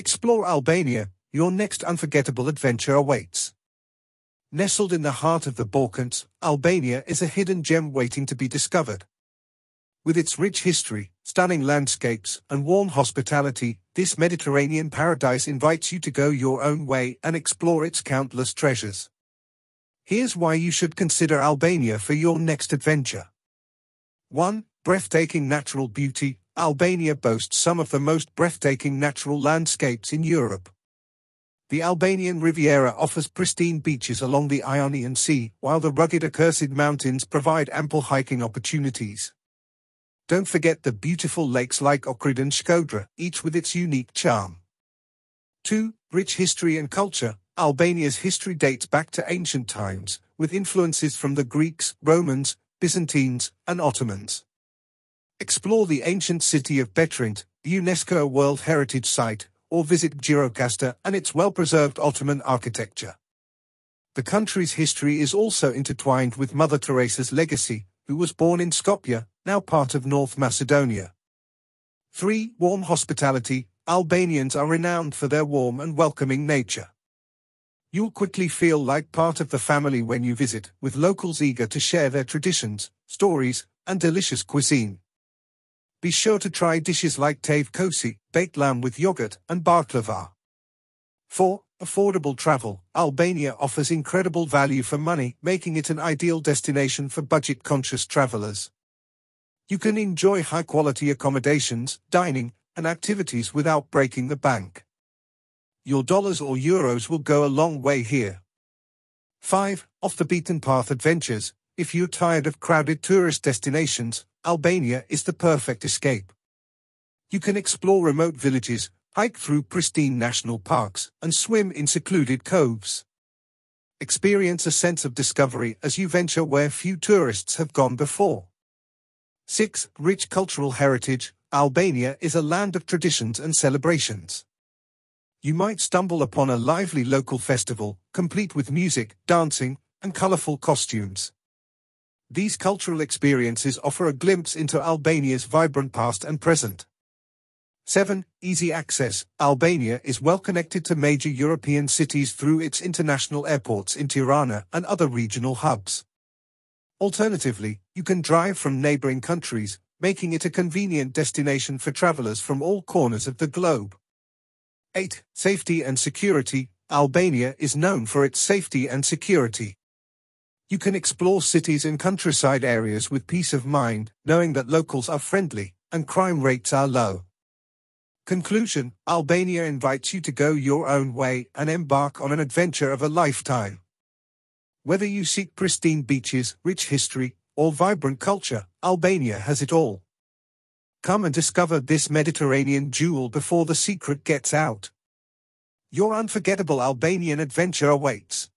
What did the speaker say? Explore Albania, your next unforgettable adventure awaits. Nestled in the heart of the Balkans, Albania is a hidden gem waiting to be discovered. With its rich history, stunning landscapes, and warm hospitality, this Mediterranean paradise invites you to go your own way and explore its countless treasures. Here's why you should consider Albania for your next adventure. 1. Breathtaking natural beauty. Albania boasts some of the most breathtaking natural landscapes in Europe. The Albanian Riviera offers pristine beaches along the Ionian Sea, while the rugged Akersid Mountains provide ample hiking opportunities. Don't forget the beautiful lakes like Ohrid and Shkodra, each with its unique charm. 2. Rich history and culture. Albania's history dates back to ancient times, with influences from the Greeks, Romans, Byzantines, and Ottomans. Explore the ancient city of Butrint, the UNESCO World Heritage Site, or visit Gjirokastra and its well-preserved Ottoman architecture. The country's history is also intertwined with Mother Teresa's legacy, who was born in Skopje, now part of North Macedonia. 3. Warm hospitality. Albanians are renowned for their warm and welcoming nature. You'll quickly feel like part of the family when you visit, with locals eager to share their traditions, stories, and delicious cuisine. Be sure to try dishes like Tavë Kosi, baked lamb with yogurt, and baklava. 4. Affordable travel. Albania offers incredible value for money, making it an ideal destination for budget-conscious travelers. You can enjoy high-quality accommodations, dining, and activities without breaking the bank. Your dollars or euros will go a long way here. 5. Off-the-beaten-path adventures. If you're tired of crowded tourist destinations, Albania is the perfect escape. You can explore remote villages, hike through pristine national parks, and swim in secluded coves. Experience a sense of discovery as you venture where few tourists have gone before. 6. Rich cultural heritage. Albania is a land of traditions and celebrations. You might stumble upon a lively local festival, complete with music, dancing, and colorful costumes. These cultural experiences offer a glimpse into Albania's vibrant past and present. 7. Easy access. Albania is well connected to major European cities through its international airports in Tirana and other regional hubs. Alternatively, you can drive from neighboring countries, making it a convenient destination for travelers from all corners of the globe. 8. Safety and security. Albania is known for its safety and security. You can explore cities and countryside areas with peace of mind, knowing that locals are friendly and crime rates are low. Conclusion: Albania invites you to go your own way and embark on an adventure of a lifetime. Whether you seek pristine beaches, rich history, or vibrant culture, Albania has it all. Come and discover this Mediterranean jewel before the secret gets out. Your unforgettable Albanian adventure awaits.